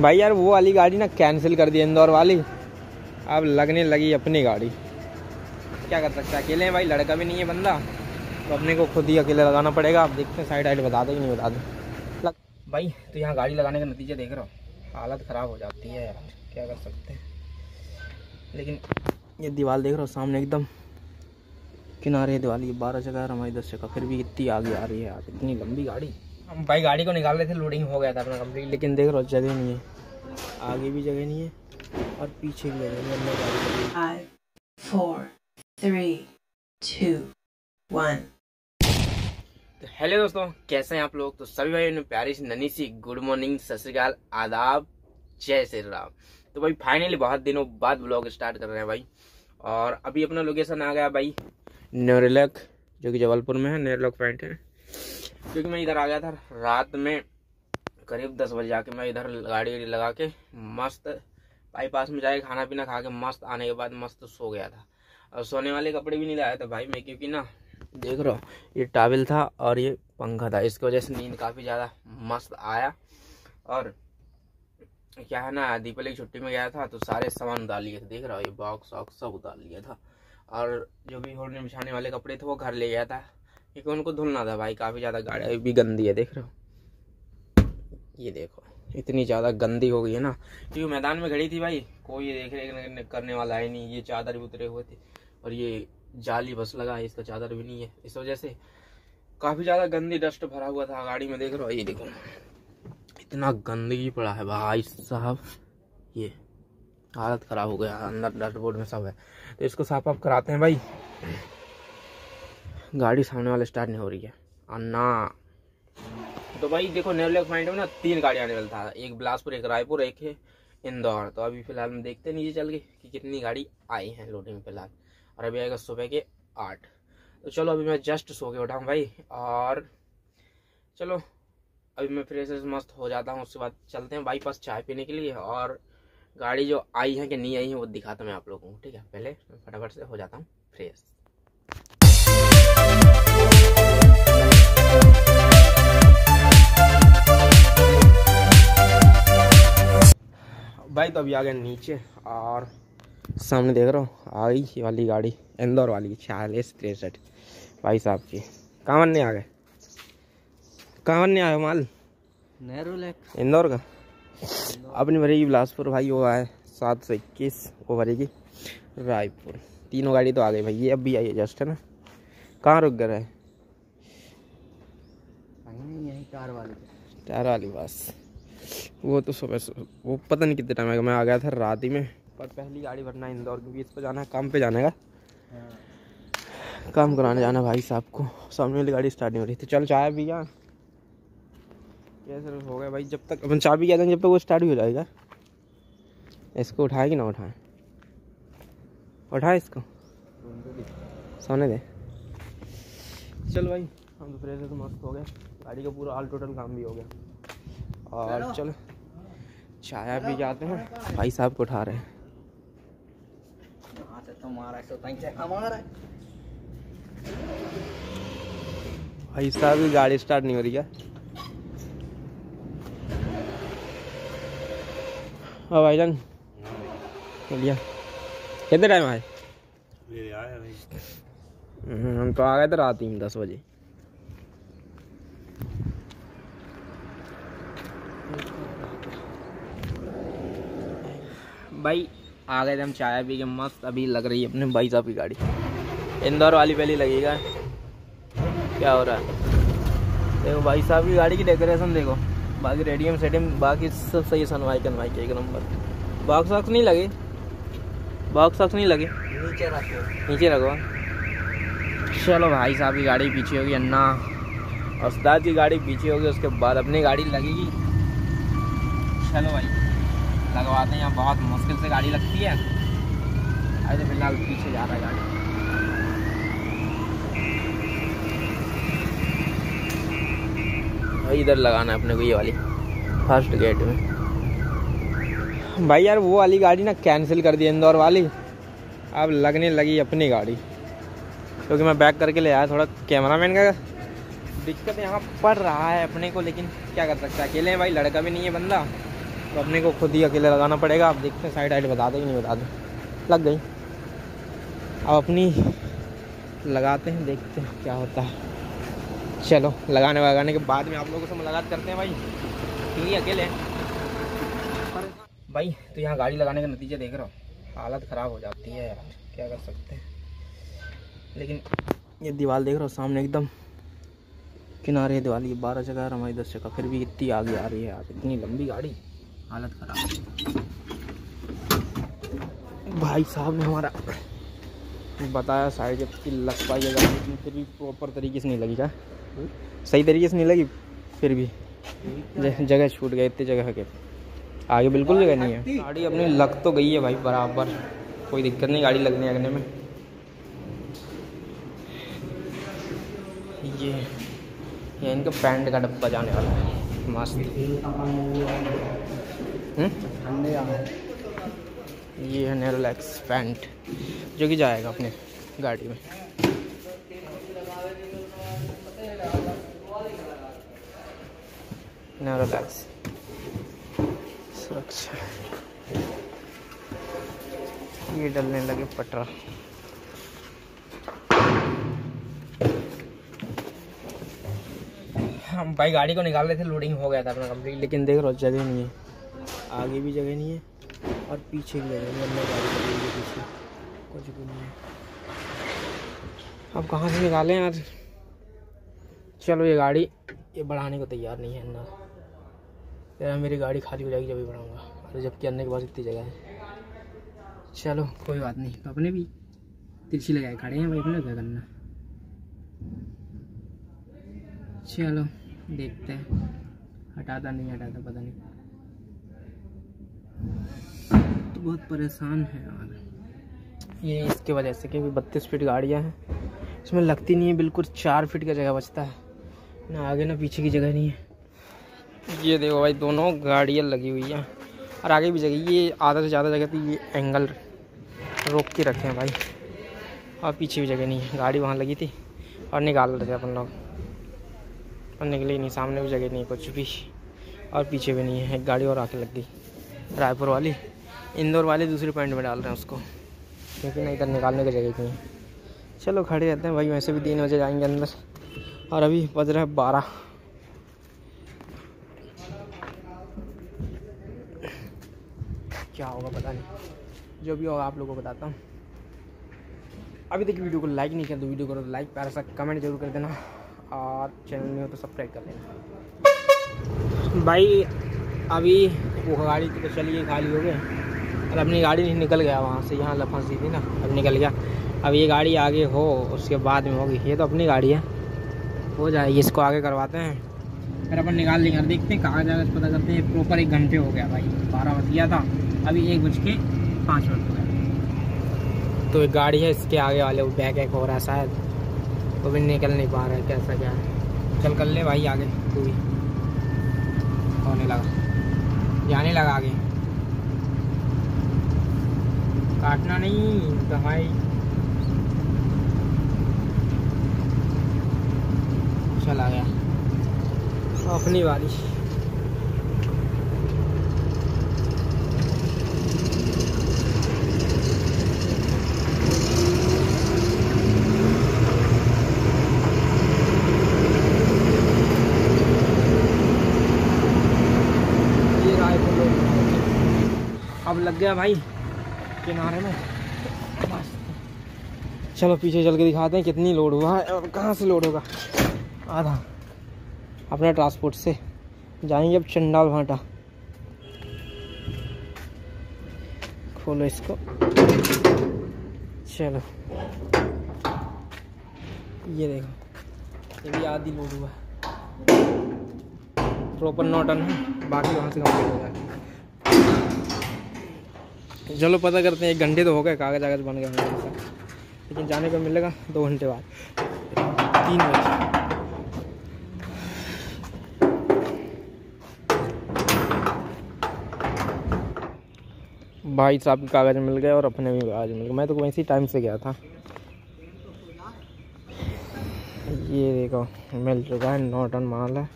भाई यार वो वाली गाड़ी ना कैंसिल कर दी इंदौर वाली, अब लगने लगी अपनी गाड़ी। क्या कर सकते हैं, अकेले हैं भाई, लड़का भी नहीं है बंदा, तो अपने को खुद ही अकेले लगाना पड़ेगा। आप देखते हैं साइड आइड बता दो कि नहीं बता दो भाई। तो यहाँ गाड़ी लगाने का नतीजा देख रहा हूँ, हालत ख़राब हो जाती है यार, क्या कर सकते हैं। लेकिन ये दीवार देख रहा हूँ सामने एकदम किनारे दीवार, ये 12 जगह हमारी 10 जगह, फिर भी इतनी आगे आ रही है यार, इतनी लंबी गाड़ी। हम भाई गाड़ी को निकाल रहे थे, लोडिंग हो गया था अपना कंप्लीट, लेकिन देख रहा हूँ जगह नहीं है, आगे भी जगह नहीं है और पीछे भी जगह नहीं है। 5, 4, 3, 2, 1। तो हेलो दोस्तों, कैसे हैं आप लोग? तो सभी भाई ने प्यारी सी नन्ही सी गुड मॉर्निंग, सत श्री अकाल, आदाब, जय श्री राम। तो भाई फाइनली बहुत दिनों बाद ब्लॉग स्टार्ट कर रहे हैं भाई, और अभी अपना लोकेशन आ गया भाई नेरलक, जो कि जबलपुर में है, नेरलक पॉइंट है। क्योंकि मैं इधर आ गया था रात में करीब 10 बजे, जाके मैं इधर गाड़ी लगा के मस्त बाईपास में जाके खाना पीना खा के मस्त आने के बाद मस्त सो गया था। और सोने वाले कपड़े भी नहीं लाया था भाई मैं, क्योंकि ना देख रहा हूँ ये टॉवल था और ये पंखा था, इसकी वजह से नींद काफ़ी ज़्यादा मस्त आया। और क्या है ना, दीपावली की छुट्टी में गया था तो सारे सामान उतार लिए थे, देख रहा हूँ ये बॉक्स वॉक्स सब उतार लिया था, और जो भी होने बिछाने वाले कपड़े थे वो घर ले गया था, क्योंकि उनको धुलना था भाई। काफ़ी ज़्यादा गाड़ी भी गंदी है, देख रहे हो, ये देखो इतनी ज़्यादा गंदी हो गई है ना, क्योंकि मैदान में खड़ी थी भाई, कोई देख रेख करने वाला है नहीं। ये चादर भी उतरे हुए थे और ये जाली बस लगा है, इसका चादर भी नहीं है, इस वजह से काफ़ी ज़्यादा गंदी डस्ट भरा हुआ था गाड़ी में। देख रहे हो ये देखो इतना गंदगी पड़ा है भाई साहब, ये हालत ख़राब हो गया, अंदर डैशबोर्ड में सब है। तो इसको साफ ऑफ कराते हैं भाई, गाड़ी सामने वाले स्टार्ट नहीं हो रही है अन्ना। तो भाई देखो नेरलक पॉइंट में ना 3 गाड़ियाँ आने वाली था, एक बिलासपुर, एक रायपुर, एक है इंदौर। तो अभी फिलहाल हम देखते हैं नीचे चल के कि कितनी गाड़ी आई हैं लोडिंग फिलहाल, और अभी आएगा सुबह के 8। तो चलो अभी मैं जस्ट सो के उठाऊँ भाई, और चलो अभी मैं फ्रेश मस्त हो जाता हूँ, उसके बाद चलते हैं बाईपास चाय पीने के लिए, और गाड़ी जो आई है कि नहीं आई है वो दिखाता मैं आप लोगों को, ठीक है? पहले फटाफट से हो जाता हूँ फ्रेश। भाई तो अभी आ गए नीचे, और सामने देख रहा हूँ आई ये वाली गाड़ी इंदौर वाली 4663 भाई साहब की। कांवन ने आ गए, कांवन ने आया माल नेरलक इंदौर का, अपनी भरेगी बिलासपुर भाई, वो आए 721, वो भरेगी रायपुर। 3 गाड़ी तो आ गई भाई, ये अब भी आई है जस्ट, है ना। कहाँ रुक गए है? यहीं टार वाली बस, वो तो सुबह वो पता नहीं कितने टाइम आएगा, मैं आ गया था रात ही में। पर पहली गाड़ी भरना इंदौर, क्योंकि इसको जाना है काम पे, जाने का काम कराने जाना भाई साहब को। सामने वाली गाड़ी स्टार्ट नहीं हो रही थी। चल चाय भी यहाँ हो गया भाई, जब तक अपन चाय भी क्या देंगे जब तक वो स्टार्ट भी हो जाएगा। इसको उठाए कि ना उठाएं, उठाए इसको सोने दे। चल भाई हम दोपहर से तो मस्त हो गए, गाड़ी का पूरा ऑल टोटल काम भी हो गया, और चलो चाय भी जाते हैं। भाई साहब को उठा रहे हैं, भाई साहब की गाड़ी स्टार्ट नहीं हो रही है। हाँ भाई जान चलिए, कितने टाइम आए? हम तो आ गए थे रात ही 10 बजे। भाई आ गए थे हम चाय पी के मस्त। अभी लग रही है अपने भाई साहब की गाड़ी इंदौर वाली, पहली लगेगा। क्या हो रहा है देखो, भाई साहब की गाड़ी की डेकोरेशन देखो, बाकी रेडियम सेडियम बाकी सब सही है। सनवाई कनवाई के एक नंबर। बॉक्स वॉक्स नहीं लगे, बॉक्स वॉक्स नहीं लगे, नीचे रखो। चलो भाई साहब की गाड़ी पीछे होगी अन्ना, उस्ताद की गाड़ी पीछे होगी, उसके बाद अपनी गाड़ी लगेगी। चलो भाई लगवाते हैं, यहाँ बहुत मुश्किल से गाड़ी लगती है। अरे फिलहाल पीछे जा रहा है गाड़ी, भाई इधर लगाना है अपने को ये वाली फर्स्ट गेट में। भाई यार वो वाली गाड़ी ना कैंसिल कर दी इंदौर वाली, अब लगने लगी अपनी गाड़ी, क्योंकि मैं बैक करके ले आया। थोड़ा कैमरामैन का दिक्कत यहाँ पड़ रहा है अपने को, लेकिन क्या कर सकता है, अकेले हैं भाई, लड़का भी नहीं है बंदा, तो अपने को खुद ही अकेले लगाना पड़ेगा। आप देखते हैं साइड आइड बता दें नहीं बता दें, लग गई। अब अपनी लगाते हैं, देखते हैं क्या होता है। चलो लगाने वगाने के बाद में आप लोगों से मुलाकात करते हैं भाई, क्योंकि अकेले भाई। तो यहाँ गाड़ी लगाने का नतीजा देख रहा हूँ, हालत ख़राब हो जाती है यार, क्या कर सकते हैं। लेकिन ये दीवार देख रहा हूँ सामने एकदम किनारे दीवार, ये 12 जगह और हमारी 10 जगह, फिर भी इतनी आगे आ रही है यार, इतनी लंबी गाड़ी, हालत ख़राब। भाई साहब ने हमारा बताया साइड जबकि लग पाई है गाड़ी, लेकिन फिर भी प्रॉपर तरीके से नहीं लगी, क्या सही तरीके से नहीं लगी, फिर भी जगह छूट गई, इतनी जगह के आगे बिल्कुल जगह नहीं है। गाड़ी अपनी लग तो गई है भाई बराबर, कोई दिक्कत नहीं गाड़ी लगने लगने में। ये इनका पैंट का डब्बा जाने वाला है, मस्त। ये है नेरोलैक्स पैंट जो कि जाएगा अपने गाड़ी में। नेरोलैक्स सुरक्षा, ये डलने लगे पटरा। हम भाई गाड़ी को निकाल रहे थे, लोडिंग हो गया था अपना कंप्लीट, लेकिन देख रहे जगह नहीं है, आगे भी जगह नहीं है और पीछे भी लगे हमने गाड़ी के पीछे कुछ भी नहीं है। अब कहाँ से निकालें यार। चलो ये गाड़ी ये बढ़ाने को तैयार नहीं है ना, यार मेरी गाड़ी खाली हो जाएगी जब भी बढ़ाऊँगा, अरे जबकि अन्य के पास इतनी जगह है। चलो कोई बात नहीं, तो अपने भी तिरछी लगाए खड़े हैं भाई, अपने क्या करना। चलो देखते हैं, हटाता नहीं हटाता पता नहीं, तो बहुत परेशान है यार ये इसके वजह से, क्योंकि 32 फीट गाड़ियाँ हैं, इसमें लगती नहीं है बिल्कुल, 4 फीट का जगह बचता है, ना आगे ना पीछे की जगह नहीं है। ये देखो भाई दोनों गाड़ियाँ लगी हुई हैं और आगे भी जगह, ये आधा से ज़्यादा जगह थी, ये एंगल रोक के रखे हैं भाई, और पीछे भी जगह नहीं है। गाड़ी वहाँ लगी थी और निकाल रहे थे अपन लोग और निकले नहीं, सामने भी जगह नहीं है कुछ भी और पीछे भी नहीं है। एक गाड़ी और आके लग गई, रायपुर वाली, इंदौर वाली दूसरी पॉइंट में डाल रहे हैं उसको, क्योंकि नहीं इधर निकालने की जगह नहीं है। चलो खड़े रहते हैं भाई, वैसे भी 3 बजे जाएंगे अंदर और अभी बज रहा है 12। क्या होगा पता नहीं, जो भी होगा आप लोगों को बताता हूँ। अभी तक वीडियो को लाइक नहीं किया तो वीडियो को लाइक, प्यारा सा कमेंट जरूर कर देना और चैनल में हो तो सब्सक्राइब कर लेना भाई। अभी वो गाड़ी तो चलिए खाली हो गए और अपनी गाड़ी नहीं निकल गया वहाँ से, यहाँ लफांसी थी ना, अब निकल गया। अब ये गाड़ी आगे हो उसके बाद में होगी, ये तो अपनी गाड़ी है, हो जाएगी, इसको आगे करवाते हैं फिर अपन निकाल लेंगे। देखते हैं कहाँ जाकर पता करते हैं। प्रॉपर 1 घंटे हो गया भाई, 12 बज गया था, अभी 1:05 हो गया। तो एक गाड़ी है इसके आगे वाले, वो बैक एक हो रहा है शायद, वो भी निकल नहीं पा रहा है, कैसा क्या है। चल कर ले भाई आगे, तू भी होने लगा, जाने लगा आगे, काटना नहीं दवाई। चला गया अपनी वाली। अब लग गया भाई किनारे में। चलो पीछे चल के दिखाते हैं कितनी लोड हुआ है और कहाँ से लोड होगा। आधा अपने ट्रांसपोर्ट से जाएंगे अब चंडाल भाटा। खोलो इसको, चलो ये देखो, ये भी आधी लोड हुआ है, प्रॉपर 9 टन है, बाकी वहाँ से कंप्लीट हो जाएगा। चलो पता करते हैं, 1 घंटे तो हो गए, कागज कागज बन गया हमारे, लेकिन जाने को मिलेगा 2 घंटे बाद, 3 बजे। भाई साहब के कागज मिल गए और अपने भी कागज मिल गए, मैं तो वैसे ही टाइम से गया था। ये देखो मिल चुका है, 9 टन माल है,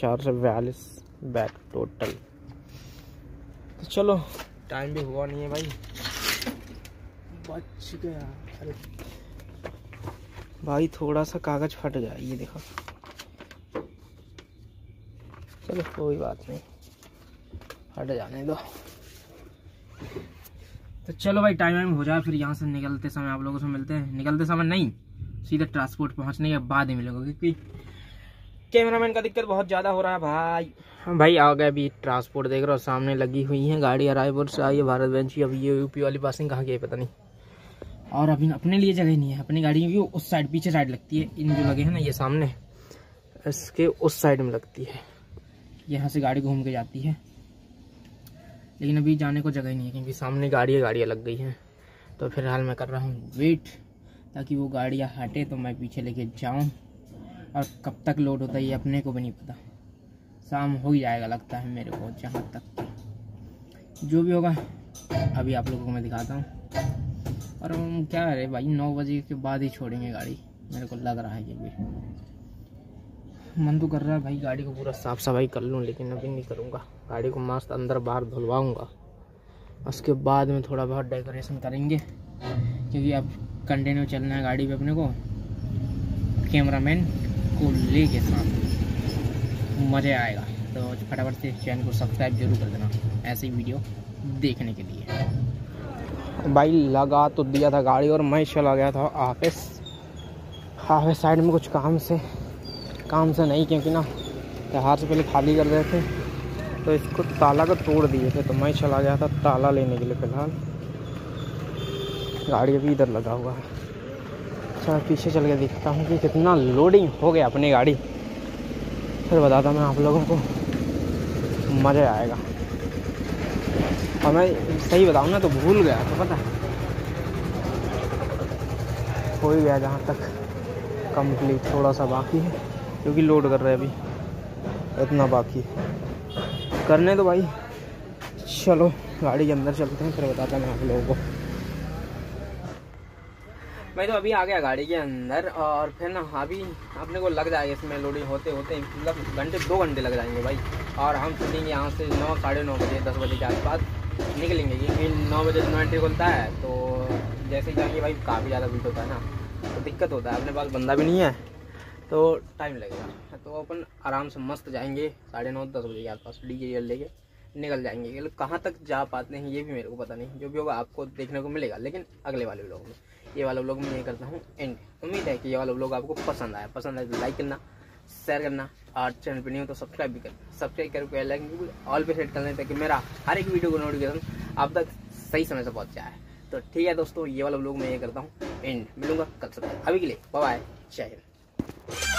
442 बैग टोटल। तो चलो टाइम भी हुआ नहीं है भाई, बच गया। अरे भाई थोड़ा सा कागज फट गया, ये देखो। चलो कोई बात नहीं, हट जाने दो। तो चलो भाई टाइम हो जाए, फिर यहाँ से निकलते समय आप लोगों से मिलते हैं। निकलते समय नहीं, सीधे ट्रांसपोर्ट पहुँचने के बाद ही मिलेंगे, क्योंकि कैमरामैन का दिक्कत बहुत ज़्यादा हो रहा है भाई। हम भाई आ गए, अभी ट्रांसपोर्ट देख रहे हो सामने लगी हुई है गाड़ी। अराइवर से आई है भारत बेंच की। अभी ये यूपी वाली पासिंग कहाँ की है पता नहीं, और अभी अपने लिए जगह नहीं है। अपनी गाड़ी की उस साइड पीछे साइड लगती है, इन जो लगे हैं ना ये सामने इसके उस साइड में लगती है। यहाँ से गाड़ी घूम के जाती है, लेकिन अभी जाने को जगह नहीं है क्योंकि सामने गाड़ियाँ लग गई हैं। तो फिलहाल मैं कर रहा हूँ वेट, ताकि वो गाड़ियाँ हटे तो मैं पीछे लेके जाऊँ। और कब तक लोड होता है ये अपने को भी नहीं पता, शाम हो ही जाएगा लगता है मेरे को। जहाँ तक जो भी होगा अभी आप लोगों को मैं दिखाता हूँ। और हम क्या है भाई 9 बजे के बाद ही छोड़ेंगे गाड़ी, मेरे को लग रहा है। ये भी मन तो कर रहा है भाई गाड़ी को पूरा साफ सफाई कर लूँ, लेकिन अभी नहीं करूँगा। गाड़ी को मस्त अंदर बाहर धुलवाऊँगा, उसके बाद में थोड़ा बहुत डेकोरेशन करेंगे, क्योंकि अब कंटिन्यू चलना है गाड़ी पर अपने को कैमरामैन को ले के साथ। मज़े आएगा। तो फटाफट से चैनल को सब्सक्राइब जरूर कर देना ऐसे ही वीडियो देखने के लिए। भाई लगा तो दिया था गाड़ी और मैं चला गया था ऑफिस साइड में कुछ काम से नहीं, क्योंकि ना त्यौहार से पहले खाली कर रहे थे तो इसको ताला को तोड़ दिए थे। तो मैं चला गया था ताला लेने के लिए। फिलहाल गाड़ी अभी इधर लगा हुआ है। मैं पीछे चल के देखता हूँ कि कितना लोडिंग हो गया अपनी गाड़ी, फिर बताता मैं आप लोगों को, मज़ा आएगा। और मैं सही बताऊँ ना तो भूल गया तो पता हो ही गया जहाँ तक कंप्लीट, थोड़ा सा बाकी है क्योंकि लोड कर रहे हैं अभी, इतना बाकी करने तो भाई। चलो गाड़ी के अंदर चलते हैं, फिर बताता मैं आप लोगों को। मैं तो अभी आ गया गाड़ी के अंदर, और फिर ना अभी अपने को लग जाएगा इसमें लोडिंग होते होते मतलब घंटे 2 घंटे लग जाएंगे भाई। और हम चलेंगे यहाँ से 9 साढ़े 9 बजे 10 बजे के आसपास निकलेंगे, क्योंकि 9 बजे इन्वेंट्री खुलता है। तो जैसे जाएंगे भाई काफ़ी ज़्यादा भीड़ होता है ना, तो दिक्कत होता है, अपने पास बंदा भी नहीं है तो टाइम लगेगा। तो अपन आराम से मस्त जाएँगे 9:30-10 बजे के आसपास डीजे लेके निकल जाएंगे। ये लोग कहाँ तक जा पाते हैं ये भी मेरे को पता नहीं, जो भी होगा आपको देखने को मिलेगा, लेकिन अगले वाले व्लॉग में। ये वाला व्लॉग मैं ये करता हूँ एंड। उम्मीद है कि ये वाला व्लॉग आपको पसंद आया तो लाइक करना, शेयर करना, और चैनल पर नहीं हो तो सब्सक्राइब भी करना। सब्सक्राइब करके लाइक ऑल पे सेट कर लें ताकि मेरा हर एक वीडियो को नोटिफिकेशन आप तक सही समय से पहुँच जाए। तो ठीक है दोस्तों, ये वाला व्लॉग मैं ये करता हूँ एंड। मिलूंगा कल से, अभी के लिए बाय बाय, जय हिंद।